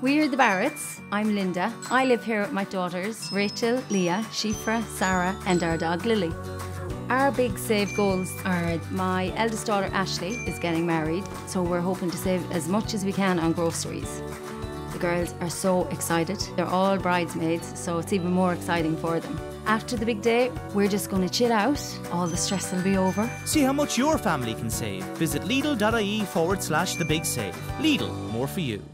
We're the Barretts. I'm Linda. I live here with my daughters, Rachel, Leah, Shifra, Sarah, and our dog, Lily. Our big save goals are my eldest daughter, Ashley, is getting married, so we're hoping to save as much as we can on groceries. The girls are so excited. They're all bridesmaids, so it's even more exciting for them. After the big day, we're just going to chill out. All the stress will be over. See how mumuch your family can save. Visit Lidl.ie/thebig save. Lidl, more for you.